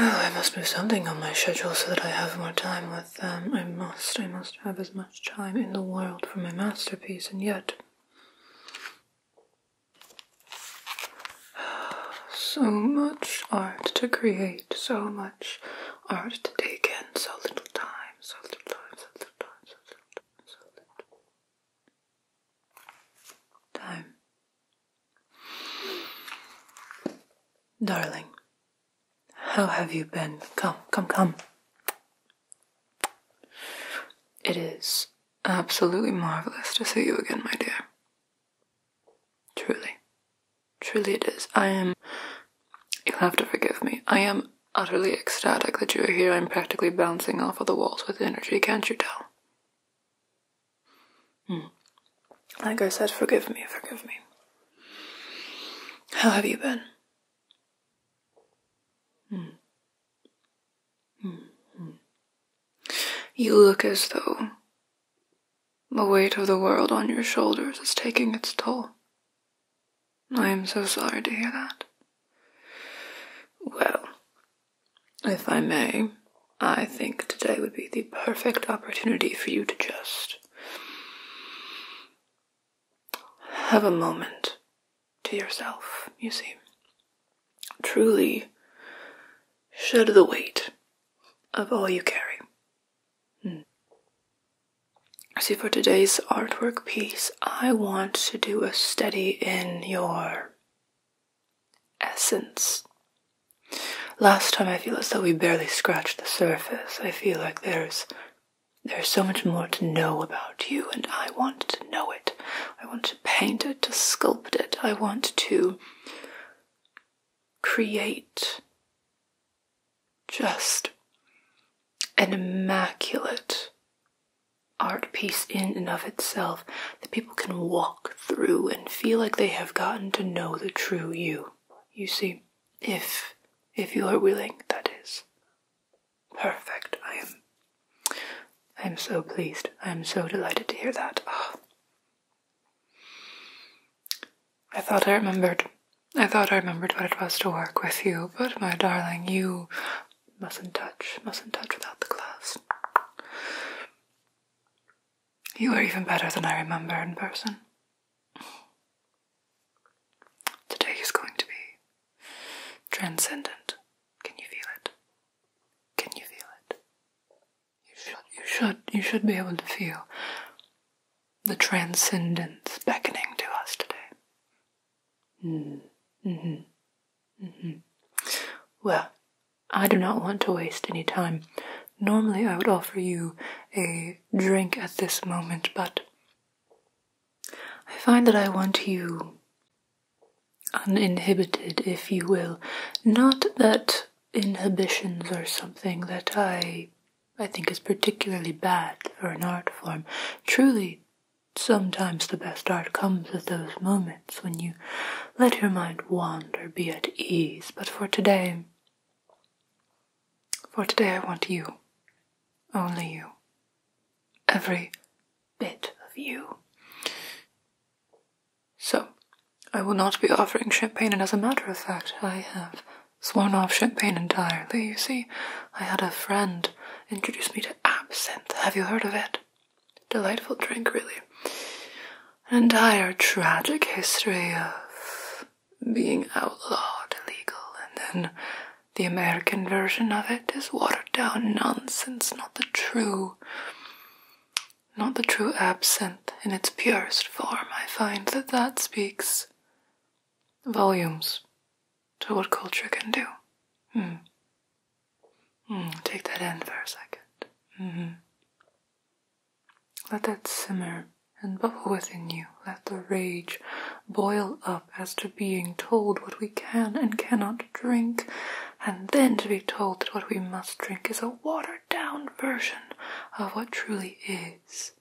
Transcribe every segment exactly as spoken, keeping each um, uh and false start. Oh, I must move something on my schedule so that I have more time with them. I must, I must have as much time in the world for my masterpiece, and yet... so much art to create, so much art to take in, so little time, so little time, so little time, so little time, so little time. Time. Darling, how have you been? Come, come, come. It is absolutely marvelous to see you again, my dear. Truly. Truly it is. I am... You'll have to forgive me. I am utterly ecstatic that you are here. I'm practically bouncing off of the walls with energy, can't you tell? Mm. Like I said, forgive me, forgive me. How have you been? Mm. Mm. Mm. You look as though the weight of the world on your shoulders is taking its toll. I am so sorry to hear that. Well, if I may, I think today would be the perfect opportunity for you to just have a moment to yourself, you see. Truly shed the weight of all you carry. Hmm. See, for today's artwork piece, I want to do a study in your essence. Last time I feel as though we barely scratched the surface. I feel like there's there's so much more to know about you, and I want to know it. I want to paint it, to sculpt it. I want to create just an immaculate art piece in and of itself that people can walk through and feel like they have gotten to know the true you. You see, if... if you are willing, that is. Perfect. I am I am so pleased. I am so delighted to hear that. Oh. I thought I remembered. I thought I remembered what it was to work with you, but my darling, you mustn't touch, mustn't touch without the gloves. You are even better than I remember in person. Today is going to be transcendent. Should, you should be able to feel the transcendence beckoning to us today. Mm. Mm-hmm. Mm-hmm. Well, I do not want to waste any time. Normally I would offer you a drink at this moment, but I find that I want you uninhibited, if you will. Not that inhibitions are something that I... I think is particularly bad for an art form. Truly, sometimes the best art comes at those moments when you let your mind wander, be at ease. But for today, for today I want you, only you, every bit of you. So, I will not be offering champagne, and as a matter of fact, I have sworn off champagne entirely, you see. I had a friend introduce me to absinthe. Have you heard of it? Delightful drink, really. An entire tragic history of being outlawed, illegal, and then the American version of it is watered down nonsense, not the true, not the true absinthe in its purest form. I find that that speaks volumes to what culture can do. Hmm. Mm, take that in for a second. Mm-hmm. Let that simmer and bubble within you. Let the rage boil up as to being told what we can and cannot drink, and then to be told that what we must drink is a watered-down version of what truly is.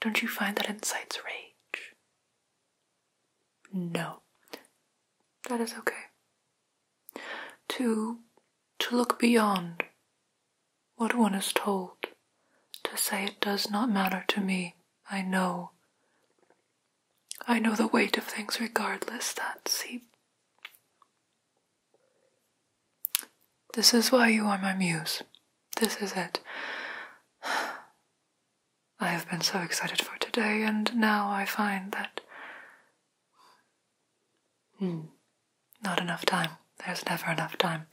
Don't you find that incites rage? No. That is okay. To, to look beyond what one is told, to say it does not matter to me, I know. I know the weight of things regardless, that, see, This is why you are my muse. This is it. I have been so excited for today, and now I find that... Hmm. Not enough time. There's never enough time.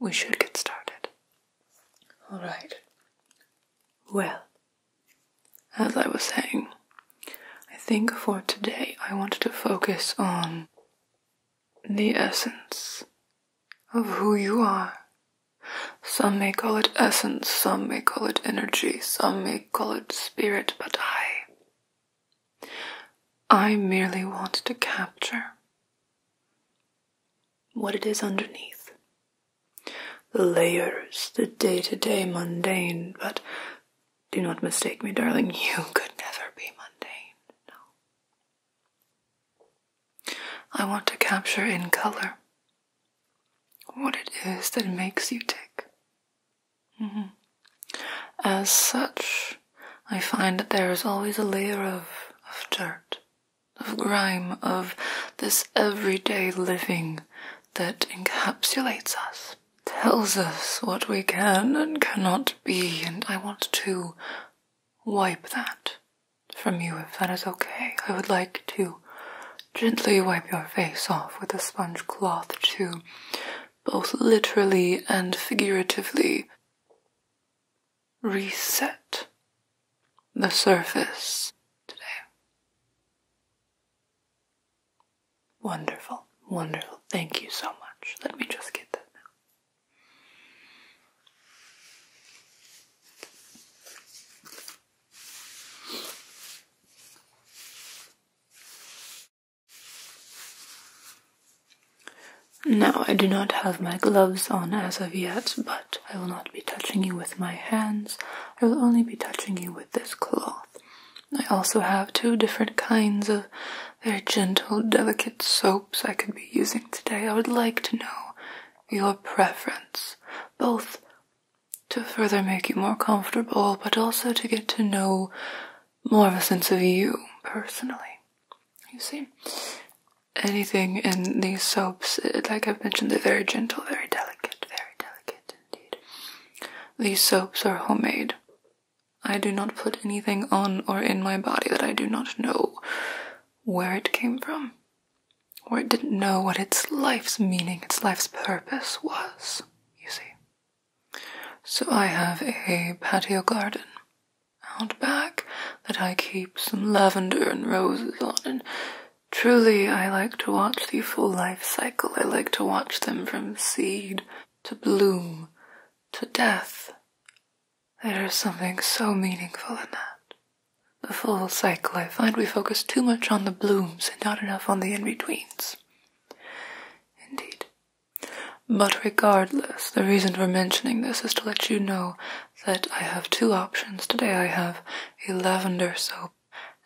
We should get started. All right. Well, as I was saying, I think for today I want to focus on the essence of who you are. Some may call it essence, some may call it energy, some may call it spirit, but I... I merely want to capture what it is underneath. The layers, the day-to-day mundane, but do not mistake me, darling, you could never be mundane, no. I want to capture in color what it is that makes you tick. Mm-hmm. As such, I find that there is always a layer of, of dirt, of grime, of this everyday living that encapsulates us, tells us what we can and cannot be, and I want to wipe that from you, if that is okay. I would like to gently wipe your face off with a sponge cloth to both literally and figuratively reset the surface today. Wonderful. Wonderful. Thank you so much. Let me just get that now. Now, I do not have my gloves on as of yet, but I will not be touching you with my hands. I will only be touching you with this cloth. I also have two different kinds of very gentle, delicate soaps I could be using today. I would like to know your preference, both to further make you more comfortable, but also to get to know more of a sense of you personally. You see, anything in these soaps, like I've mentioned, they're very gentle, very delicate, very delicate indeed. These soaps are homemade. I do not put anything on or in my body that I do not know where it came from, where it didn't know what its life's meaning, its life's purpose was, you see. So I have a patio garden out back that I keep some lavender and roses on, and truly I like to watch the full life cycle. I like to watch them from seed to bloom to death. There is something so meaningful in that. The full cycle. I find we focus too much on the blooms and not enough on the in-betweens. Indeed. But regardless, the reason for mentioning this is to let you know that I have two options today. I have a lavender soap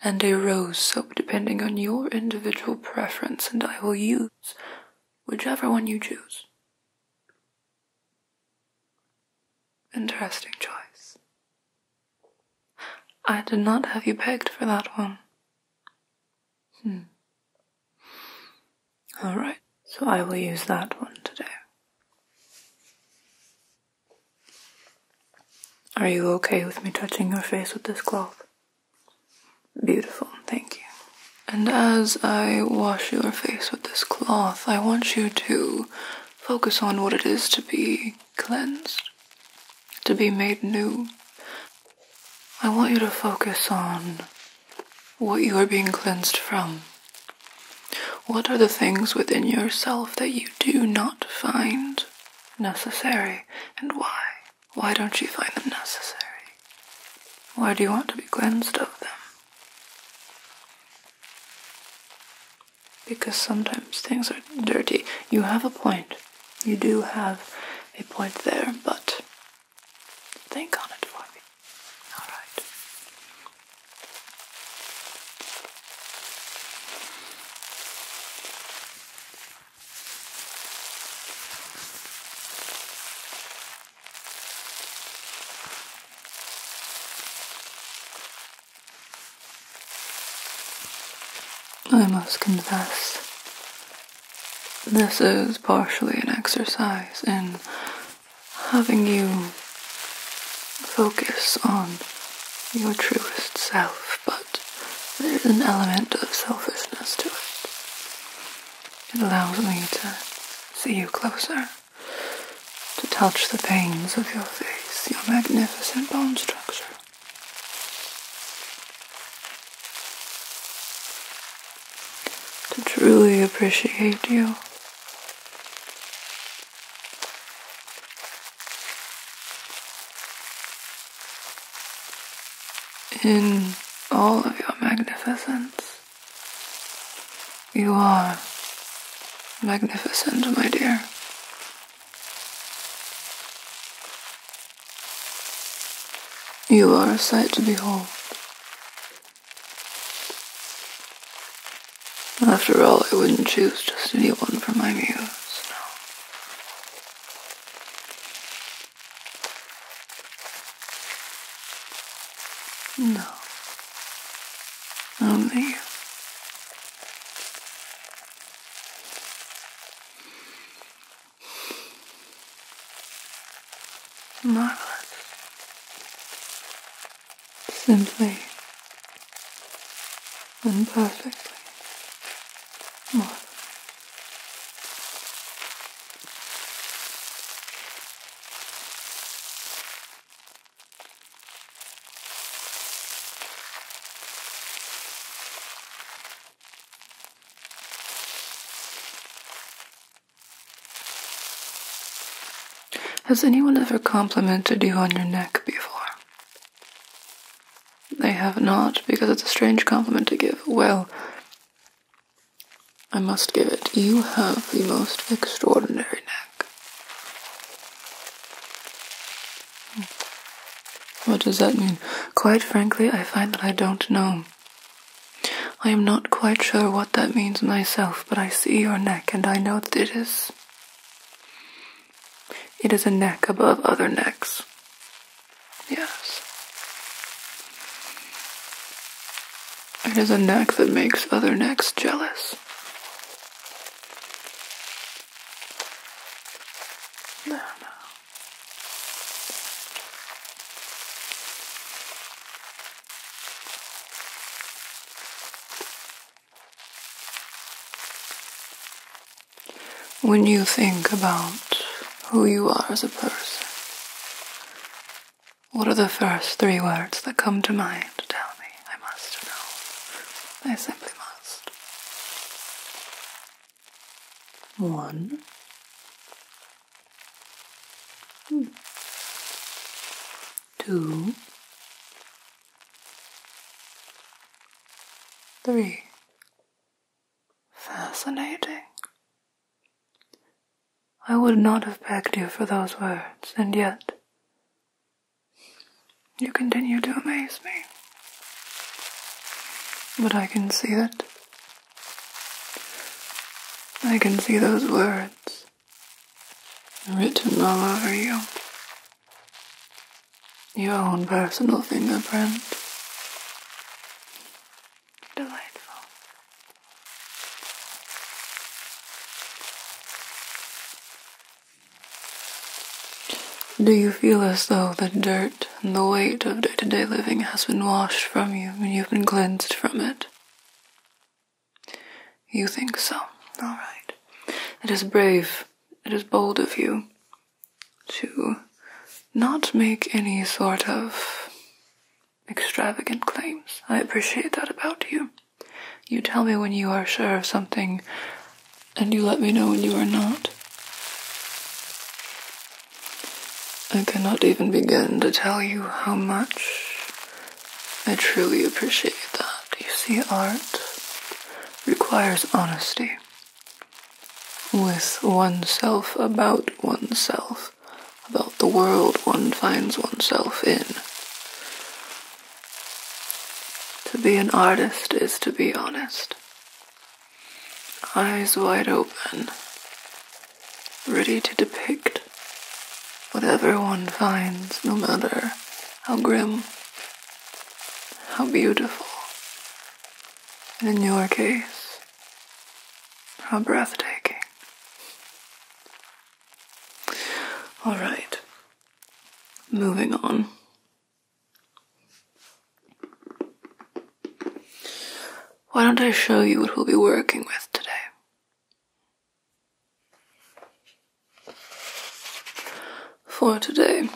and a rose soap, depending on your individual preference, and I will use whichever one you choose. Interesting choice. I did not have you pegged for that one. Hmm. Alright, so I will use that one today. Are you okay with me touching your face with this cloth? Beautiful, thank you. And as I wash your face with this cloth, I want you to focus on what it is to be cleansed, to be made new. I want you to focus on what you are being cleansed from. What are the things within yourself that you do not find necessary, and why? Why don't you find them necessary? Why do you want to be cleansed of them? Because sometimes things are dirty. You have a point. You do have a point there, but think on it. I must confess, this is partially an exercise in having you focus on your truest self, but there's an element of selfishness to it. It allows me to see you closer, to touch the veins of your face, your magnificent bone structure. To truly appreciate you. In all of your magnificence. You are magnificent, my dear. You are a sight to behold. After all, I wouldn't choose just anyone for my muse, no. No. Only you. Marvelous. Simply and perfectly. Marvelous. Has anyone ever complimented you on your neck before? They have not, because it's a strange compliment to give. Well, I must give it. You have the most extraordinary neck. What does that mean? Quite frankly, I find that I don't know. I am not quite sure what that means myself, but I see your neck and I know that it is... It is a neck above other necks. Yes. It is a neck that makes other necks jealous. No, no. When you think about who you are as a person, what are the first three words that come to mind? Tell me. I must know. I simply must. One. Hmm. Two. Three. Fascinating. I would not have begged you for those words, and yet you continue to amaze me. But I can see it. I can see those words written all over you. Your own personal fingerprint. Delightful. Do you feel as though the dirt and the weight of day-to-day living has been washed from you and you've been cleansed from it? You think so. All right. It is brave, it is bold of you to not make any sort of extravagant claims. I appreciate that about you. You tell me when you are sure of something, and you let me know when you are not. I cannot even begin to tell you how much I truly appreciate that. You see, art requires honesty with oneself, about oneself, about the world one finds oneself in. To be an artist is to be honest. Eyes wide open, ready to depict whatever one finds, no matter how grim, how beautiful, and in your case, how breathtaking. All right, moving on. Why don't I show you what we'll be working with today? For today,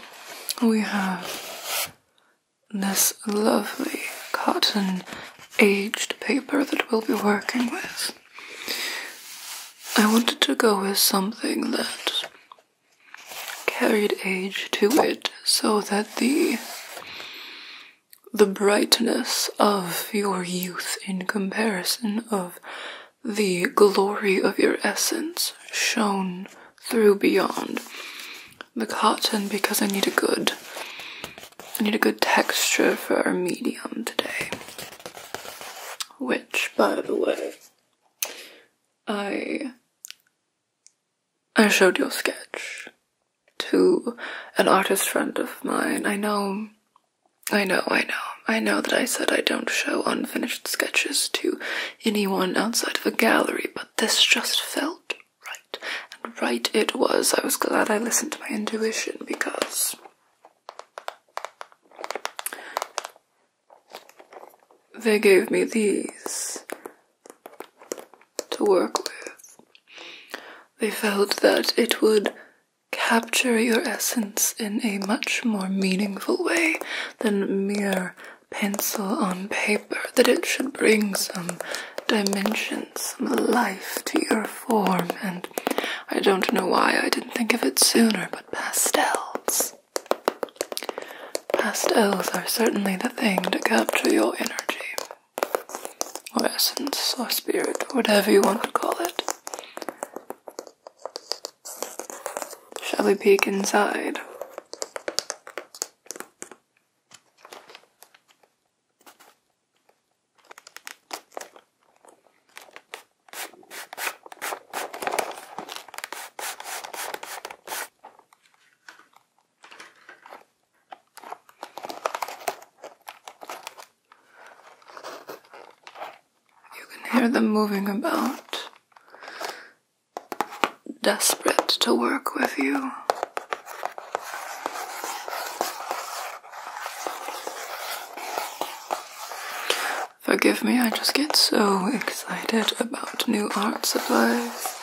we have this lovely cotton aged paper that we'll be working with. I wanted to go with something that carried age to it, so that the the brightness of your youth in comparison of the glory of your essence shone through beyond the cotton, because I need a good I need a good texture for our medium today. Which, by the way, I I showed your sketch to an artist friend of mine. I know I know, I know, I know that I said I don't show unfinished sketches to anyone outside of a gallery, but this just felt right, and right it was. I was glad I listened to my intuition, because they gave me these to work with. They felt that it would capture your essence in a much more meaningful way than mere pencil on paper, that it should bring some dimension, some life to your form, and I don't know why I didn't think of it sooner, but pastels. Pastels are certainly the thing to capture your energy, or essence, or spirit, whatever you want to call it. Shall we peek inside? You can hear them moving about, desperate to work with you. Forgive me, I just get so excited about new art supplies.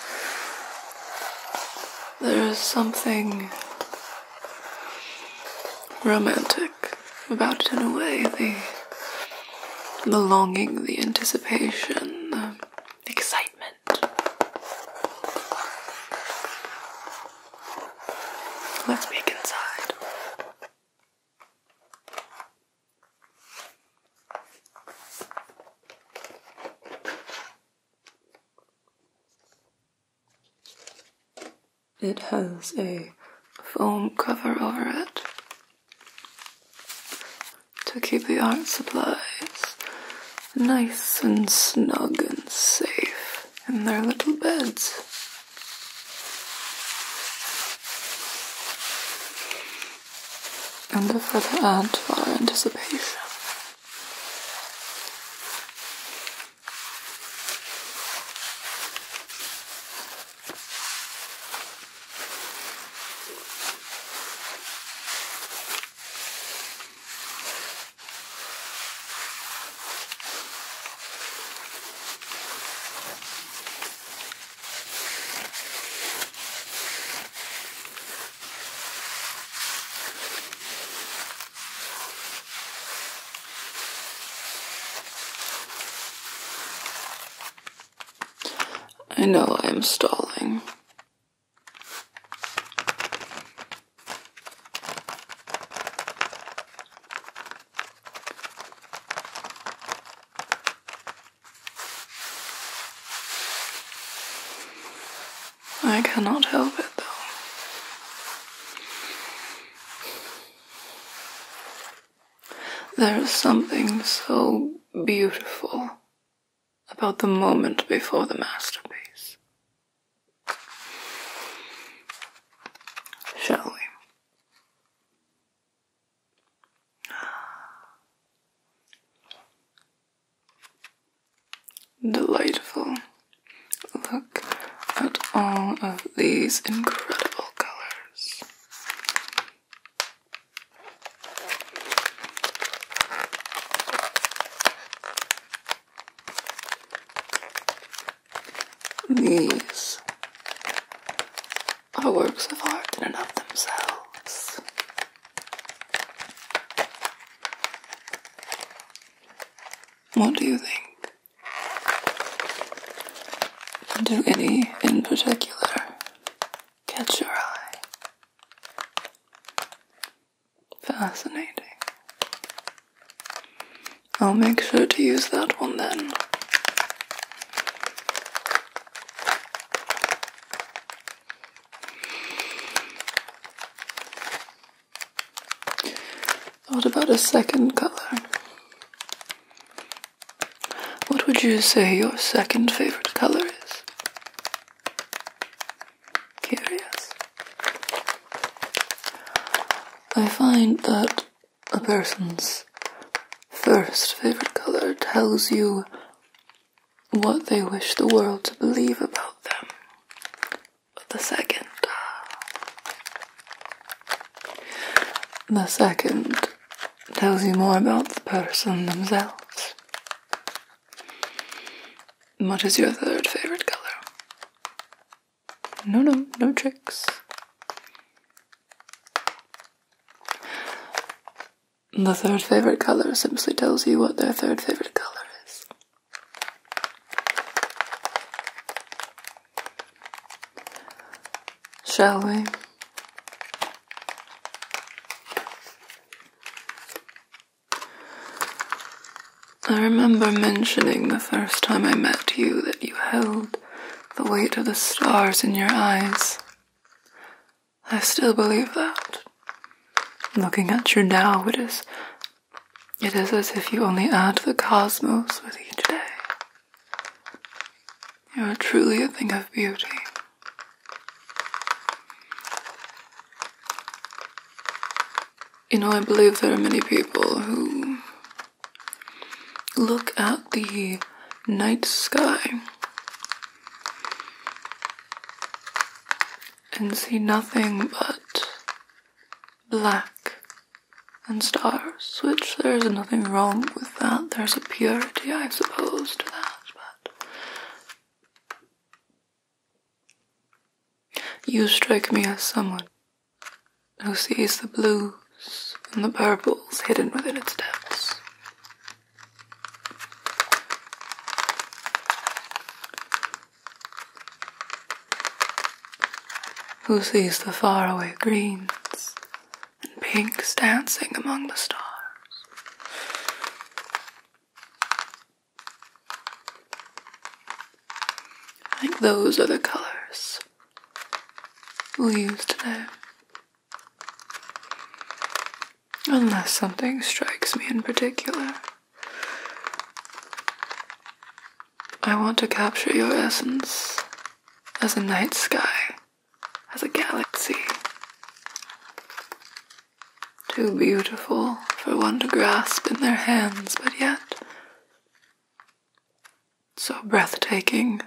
There is something romantic about it in a way. The, the longing, the anticipation, the excitement. Let's peek inside. It has a foam cover over it to keep the art supplies nice and snug and safe in their little beds. And a further add to our anticipation. I know I am stalling. I cannot help it, though. There is something so beautiful about the moment before the masterpiece. Delightful. Look at all of these incredible colors. These are works of art in and of themselves. What do you think? Do any in particular catch your eye? Fascinating. I'll make sure to use that one then. What about a second color? What would you say your second favorite color is? Curious. I find that a person's first favorite color tells you what they wish the world to believe about them. But the second... The second... tells you more about the person themselves. What is your third favorite color? No, no, no tricks. The third favorite color simply tells you what their third favorite color is. Shall we? I remember mentioning the first time I met you that you held the weight of the stars in your eyes. I still believe that. Looking at you now, it is, it is as if you only add the cosmos with each day. You are truly a thing of beauty. You know, I believe there are many people who look at the night sky and see nothing but black and stars, which there is nothing wrong with that. There's a purity, I suppose, to that, but you strike me as someone who sees the blues and the purples hidden within its depths. Who sees the faraway greens and pinks dancing among the stars? I think those are the colors we'll use today. Unless something strikes me in particular. I want to capture your essence as a night sky. As a galaxy, too beautiful for one to grasp in their hands, but yet so breathtaking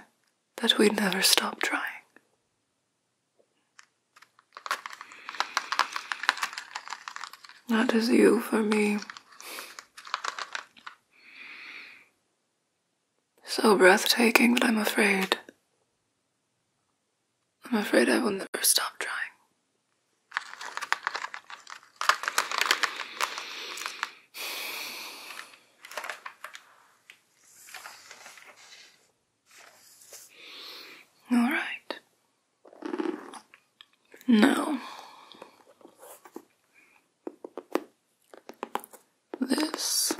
that we'd never stop trying. That is you for me. So breathtaking that I'm afraid I'm afraid I will never stop trying. All right. Now, this.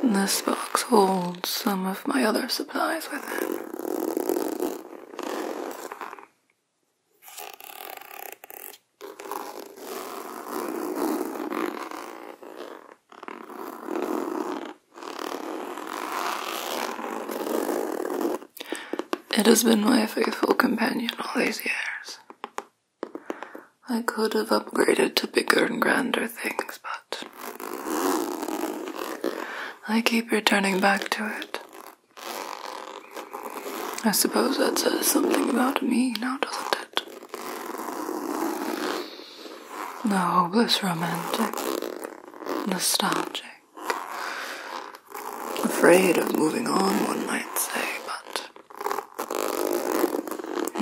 This box holds some of my other supplies with it. It has been my faithful companion all these years. I could have upgraded to bigger and grander things, but I keep returning back to it. I suppose that says something about me now, doesn't it? The hopeless romantic, nostalgic, afraid of moving on, one might say, but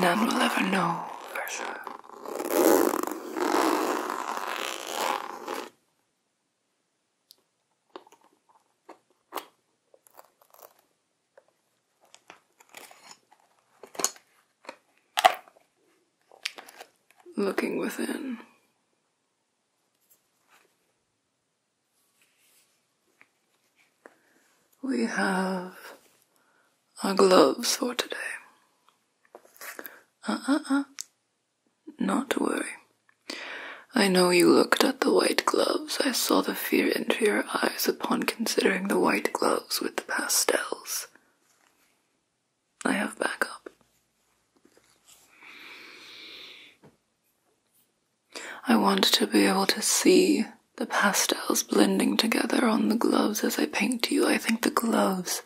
none will ever know for sure. Looking within. We have our gloves for today. Uh uh uh. Not to worry. I know you looked at the white gloves. I saw the fear enter your eyes upon considering the white gloves with the pastels. I have backup. I want to be able to see the pastels blending together on the gloves as I paint you. I think the gloves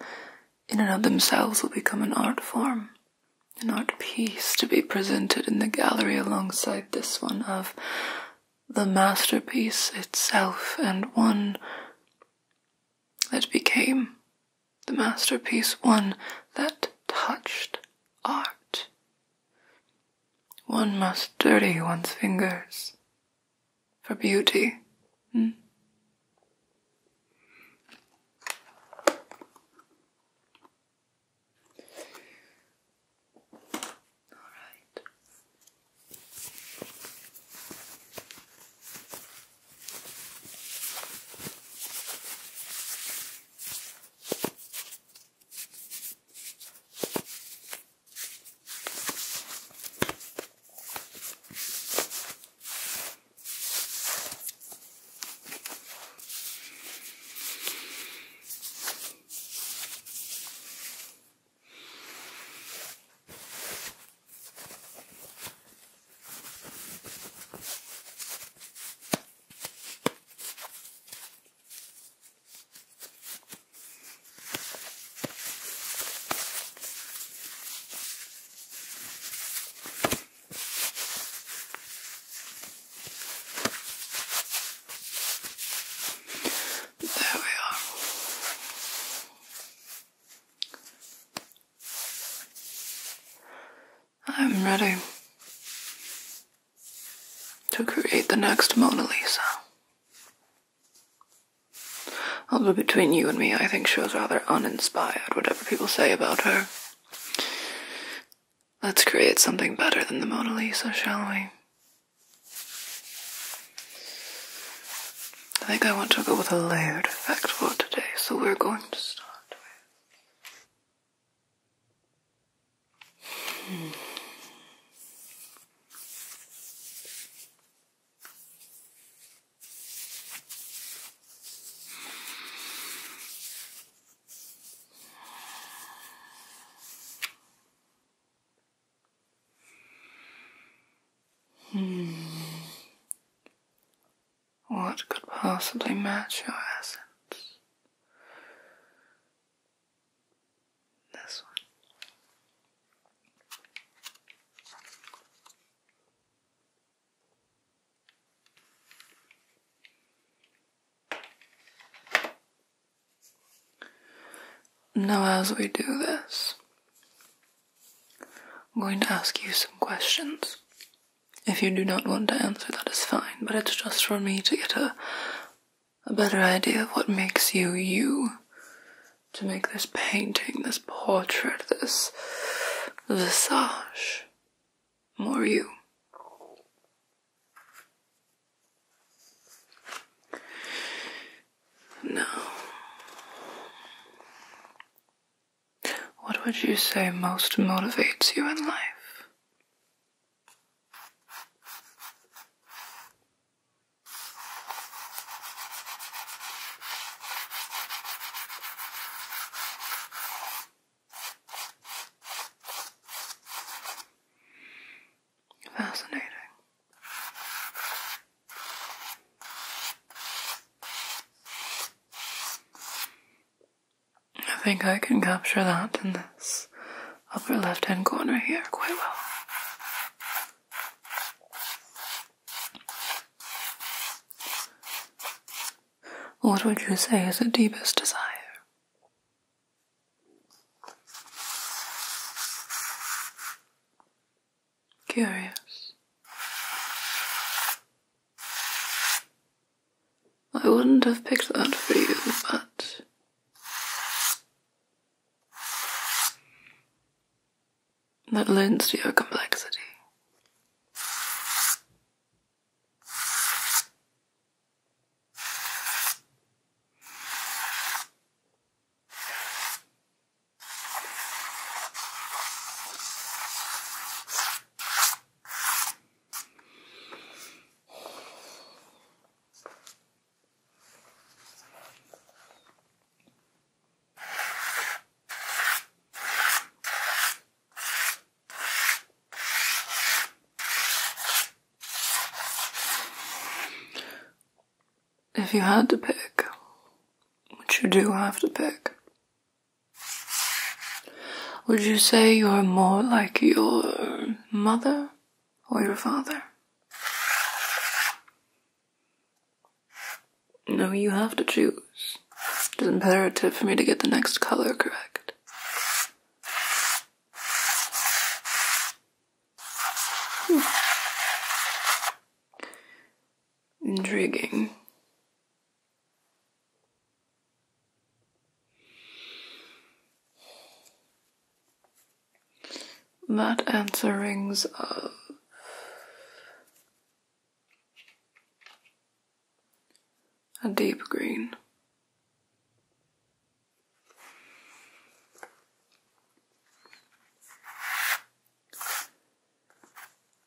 in and of themselves will become an art form, an art piece to be presented in the gallery alongside this one of the masterpiece itself, and one that became the masterpiece, one that touched art. One must dirty one's fingers for beauty. Hmm. All right. I'm ready to create the next Mona Lisa. Although between you and me, I think she was rather uninspired, whatever people say about her. Let's create something better than the Mona Lisa, shall we? I think I want to go with a layered effect for today, so we're going to start. Hmm. What could possibly match your essence? This one. Now, as we do this, I'm going to ask you some questions. If you do not want to answer, that is fine, but it's just for me to get a, a better idea of what makes you you, to make this painting, this portrait, this visage more you. Now, what would you say most motivates you in life? Fascinating. I think I can capture that in this upper left-hand corner here quite well. What would you say is the deepest desire? curious. I wouldn't have picked that for you, but that lends to your complexity. If you had to pick, which you do have to pick, would you say you're more like your mother or your father? No, you have to choose. It's imperative for me to get the next color correct. Hmm. Intriguing. That answer rings of a deep green.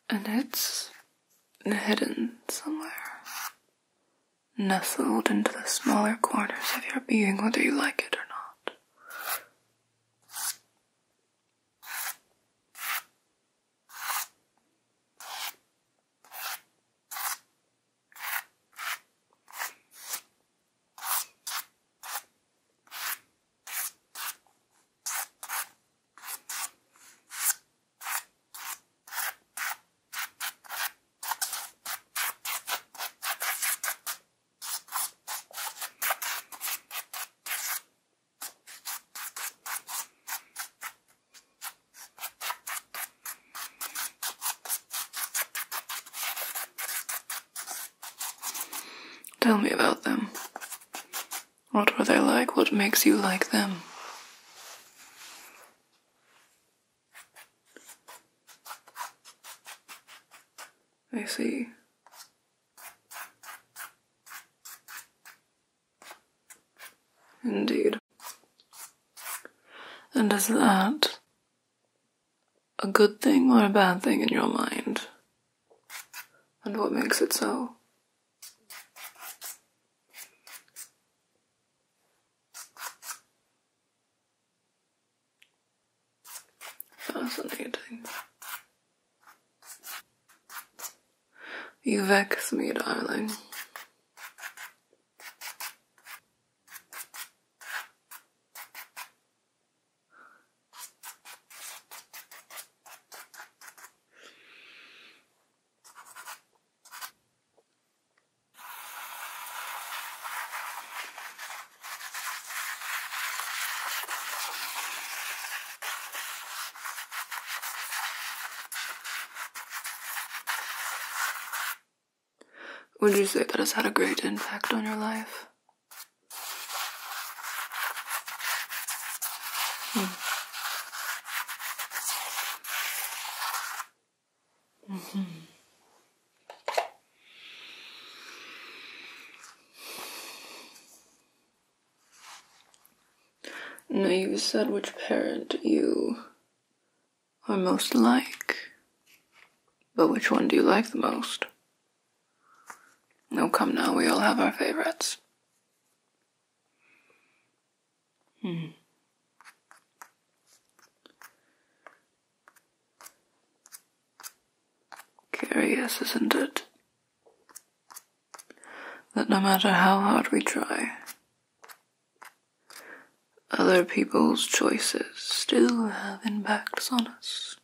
And it's hidden somewhere, nestled into the smaller corners of your being, whether you like it or not. Tell me about them. What were they like? What makes you like them? I see. Indeed. And is that a good thing or a bad thing in your mind? And what makes it so? Fascinating. You vex me, darling. Would you say that has had a great impact on your life? Hmm. Mm-hmm. Now, you said which parent you are most like, but which one do you like the most? No, come now, we all have our favorites. Hmm. Curious, isn't it? That no matter how hard we try, other people's choices still have impacts on us.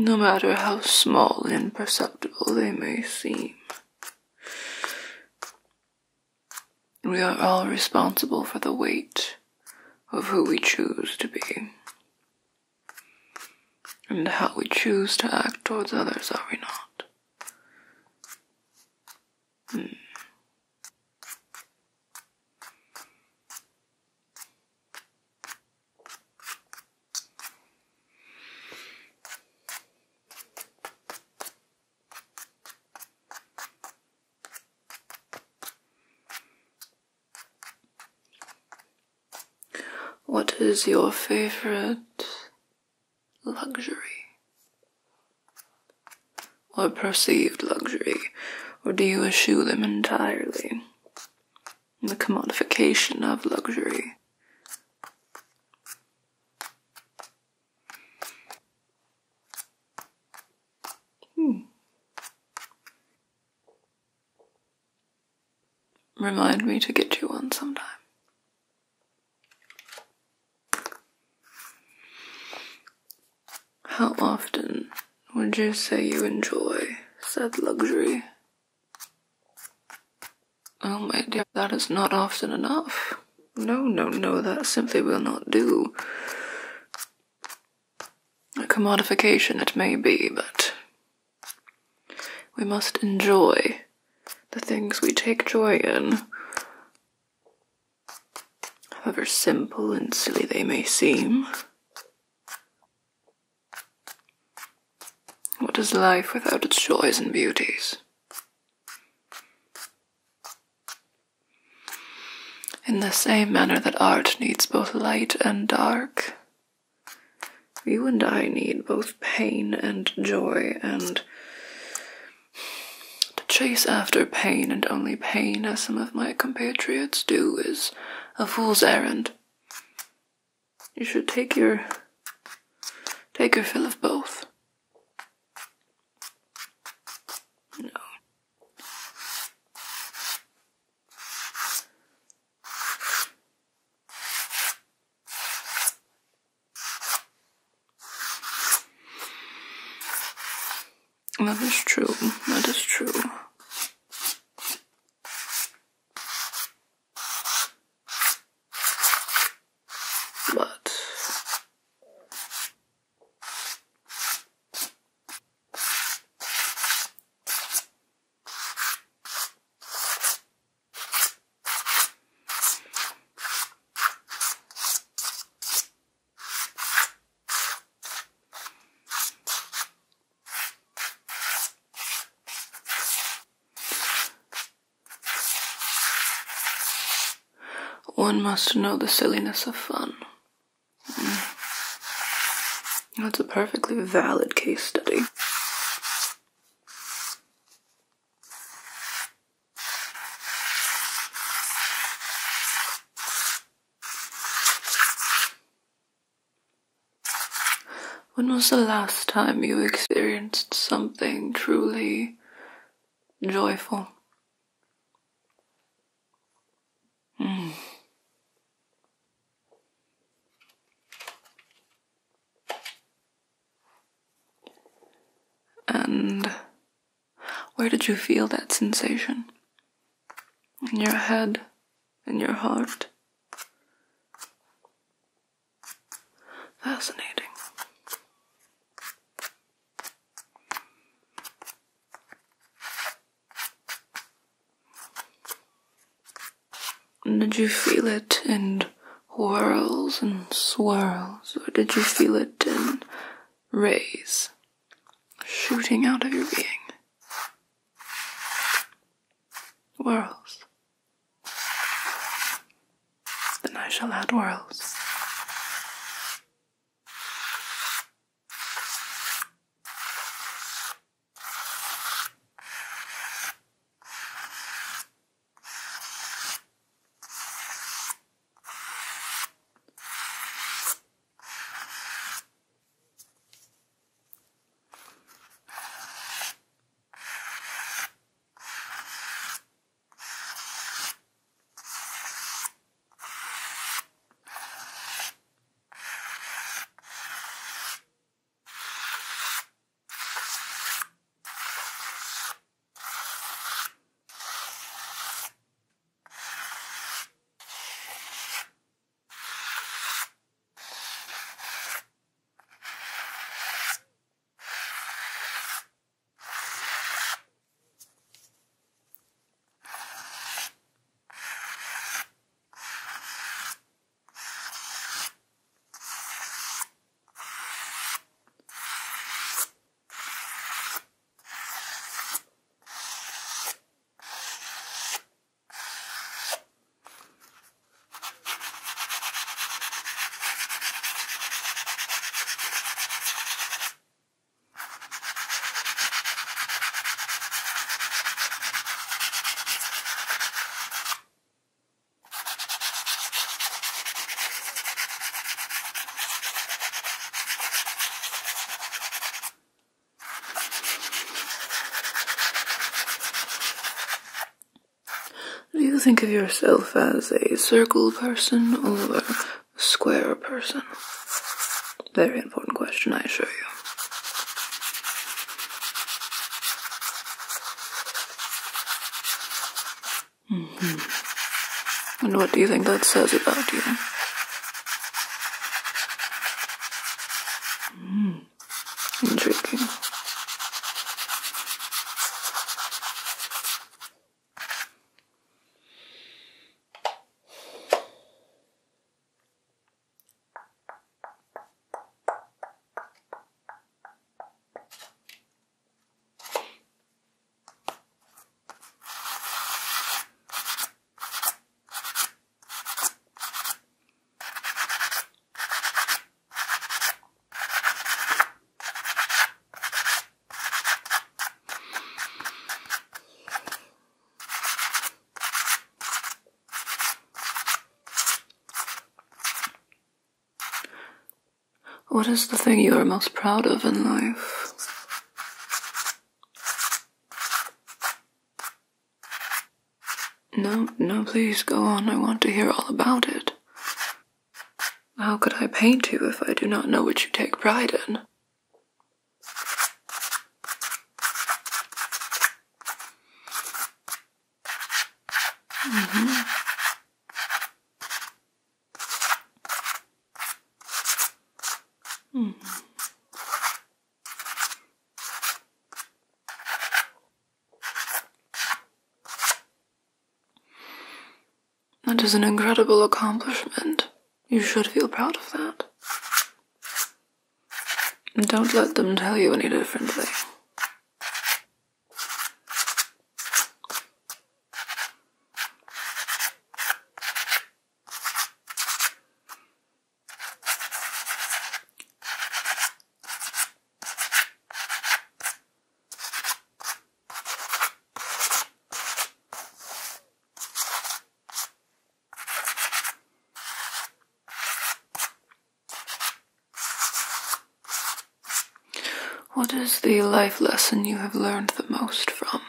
No matter how small and imperceptible they may seem, we are all responsible for the weight of who we choose to be. and how we choose to act towards others, are we not? Hmm. What is your favorite luxury, or perceived luxury, or do you eschew them entirely? The commodification of luxury. Hmm. Remind me to get you one sometime. How often would you say you enjoy said luxury? Oh my dear, that is not often enough. No, no, no, that simply will not do. A commodification it may be, but we must enjoy the things we take joy in, however simple and silly they may seem. What is life without its joys and beauties? In the same manner that art needs both light and dark, you and I need both pain and joy, and to chase after pain and only pain, as some of my compatriots do, is a fool's errand. You should take your, take your fill of both. No. That is true, that is true. One must know the silliness of fun. Mm. That's a perfectly valid case study. When was the last time you experienced something truly joyful? Mm. And where did you feel that sensation? In your head? In your heart? Fascinating. And did you feel it in whirls and swirls, or did you feel it in rays shooting out of your being? Whirls. Then I shall add whirls. you think of yourself as a circle person or a square person? Very important question, I assure you. Mm-hmm. And what do you think that says about you? Mm. Intriguing. What is the thing you are most proud of in life? No, no, please go on. I want to hear all about it. How could I paint you if I do not know what you take pride in? Mm-hmm. Mm-hmm. That is an incredible accomplishment. You should feel proud of that. And don't let them tell you any differently. What is the life lesson you have learned the most from?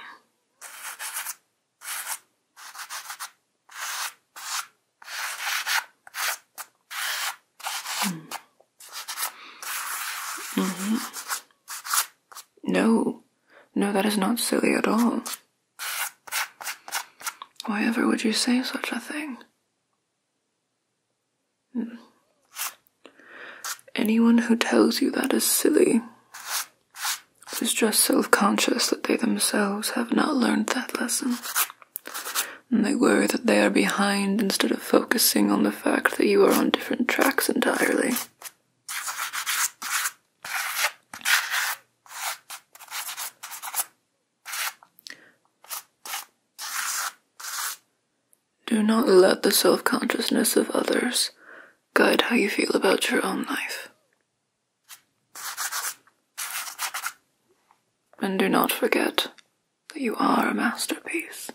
Mm. Mm-hmm. No. No, that is not silly at all. Why ever would you say such a thing? Mm. Anyone who tells you that is silly is just self-conscious that they themselves have not learned that lesson. And they worry that they are behind instead of focusing on the fact that you are on different tracks entirely. Do not let the self-consciousness of others guide how you feel about your own life. And do not forget that you are a masterpiece.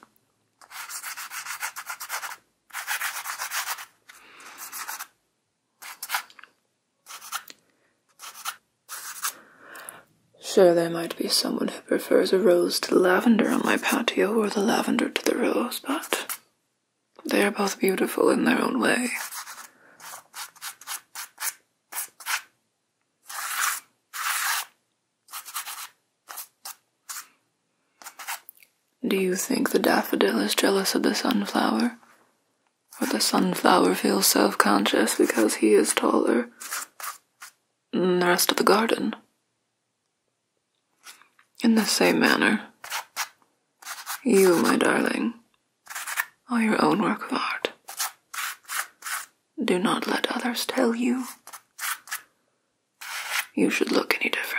Sure, there might be someone who prefers a rose to lavender on my patio or the lavender to the rose, but they are both beautiful in their own way. Do you think the daffodil is jealous of the sunflower? Or the sunflower feels self-conscious because he is taller than the rest of the garden? In the same manner, you, my darling, are your own work of art. Do not let others tell you you should look any different.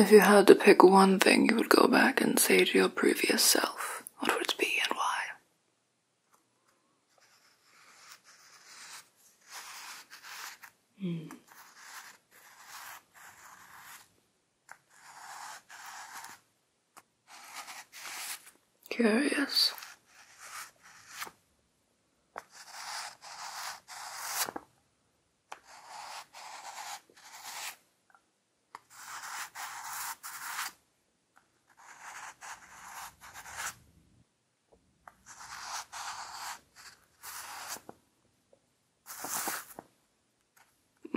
If you had to pick one thing you would go back and say to your previous self, what would it be and why? Mm. Curious.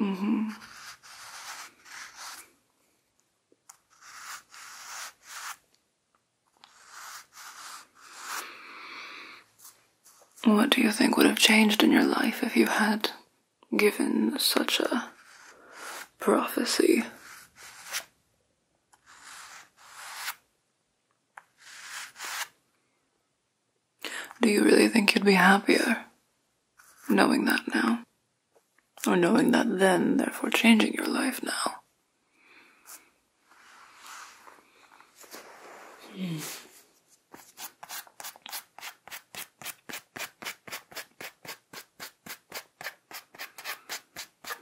Mm-hmm. What do you think would have changed in your life if you had given such a prophecy? Do you really think you'd be happier knowing that now? Or knowing that then, therefore changing your life now? Mm.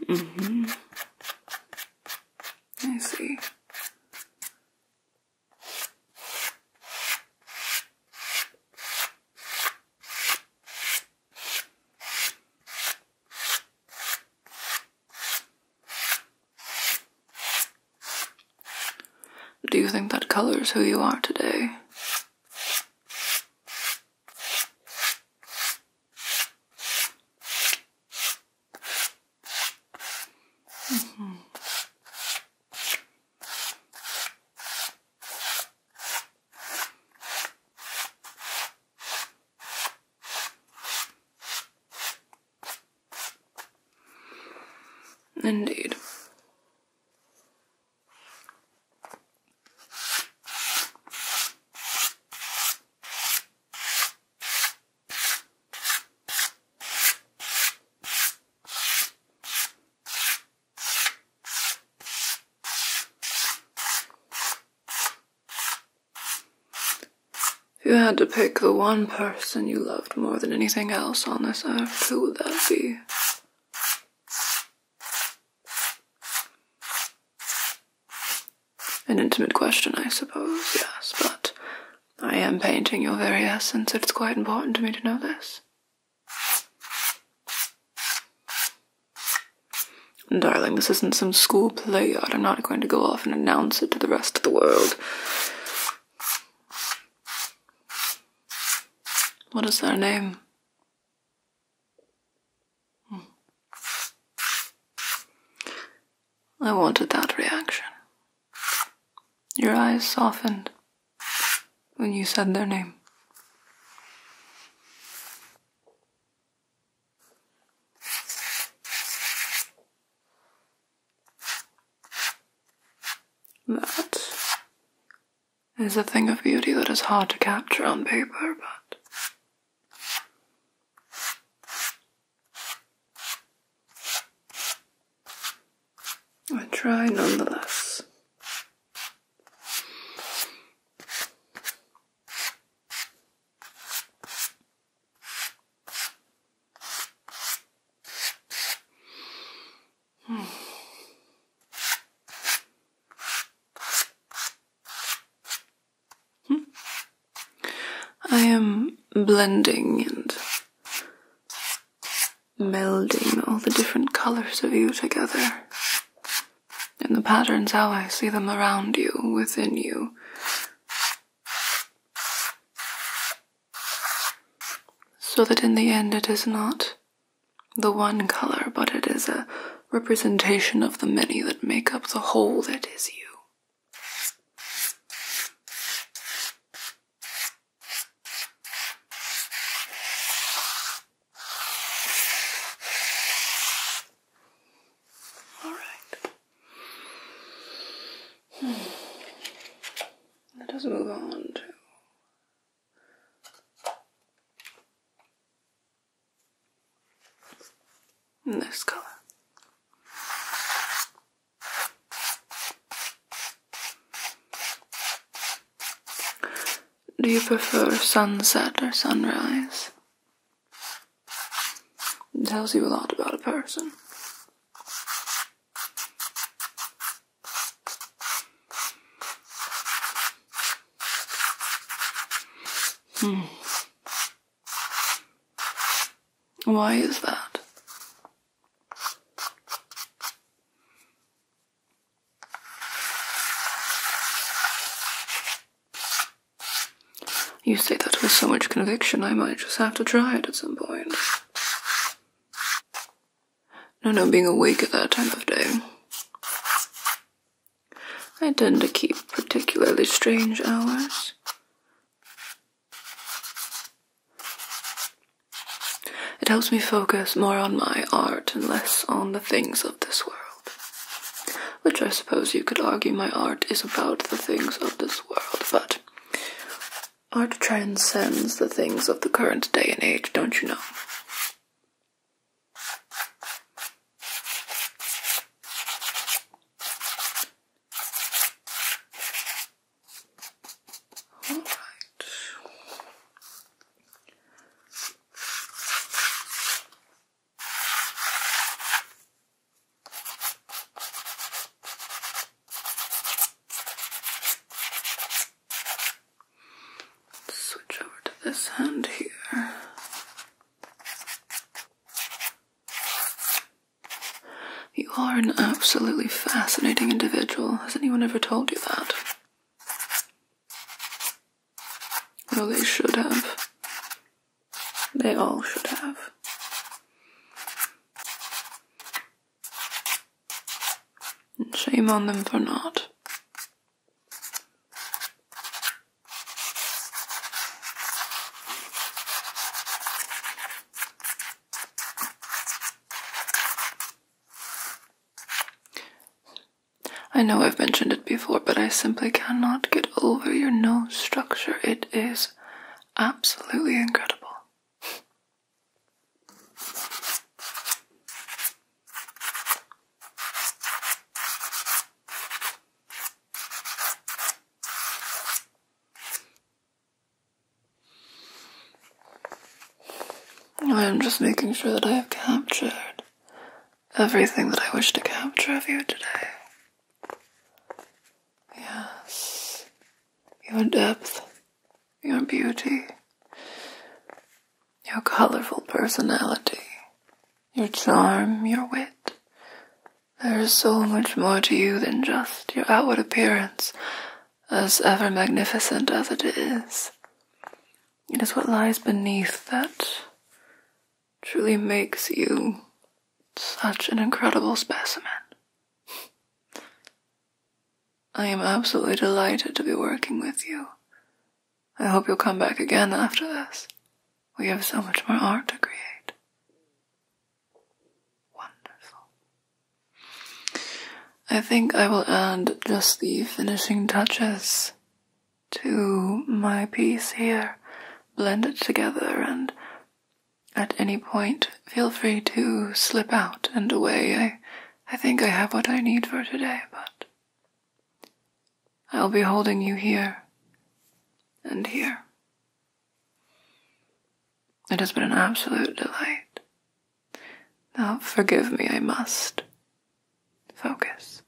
Mm-hmm. I see. Do you think that colors who you are today? Indeed. If you had to pick the one person you loved more than anything else on this earth, who would that be? An intimate question, I suppose, yes, but I am painting your very essence. It's quite important to me to know this. And darling, this isn't some school play yard. I'm not going to go off and announce it to the rest of the world. What is their name? Hmm. I wanted that reaction. Your eyes softened when you said their name. That is a thing of beauty that is hard to capture on paper, but I try nonetheless. I am blending and melding all the different colors of you together, and the patterns how I see them around you, within you. So that in the end it is not the one color, but it is a representation of the many that make up the whole that is you. Let us move on to this color. Do you prefer sunset or sunrise? It tells you a lot about a person. Hmm. Why is that? You say that with so much conviction, I might just have to try it at some point. No, no, being awake at that time of day. I tend to keep particularly strange hours. It helps me focus more on my art and less on the things of this world. Which I suppose you could argue my art is about the things of this world, but art transcends the things of the current day and age, don't you know? This hand here. You are an absolutely fascinating individual. Has anyone ever told you that? Well, they should have. They all should have. And shame on them for not. I know I've mentioned it before, but I simply cannot get over your nose structure. It is absolutely incredible. I am just making sure that I have captured everything that I wish to capture of you today. Your depth, your beauty, your colorful personality, your charm, your wit. There is so much more to you than just your outward appearance, as ever magnificent as it is. It is what lies beneath that truly makes you such an incredible specimen. I am absolutely delighted to be working with you. I hope you'll come back again after this. We have so much more art to create. Wonderful. I think I will add just the finishing touches to my piece here. Blend it together, and at any point, feel free to slip out and away. I, I think I have what I need for today, but I'll be holding you here, and here. It has been an absolute delight. Now forgive me, I must focus.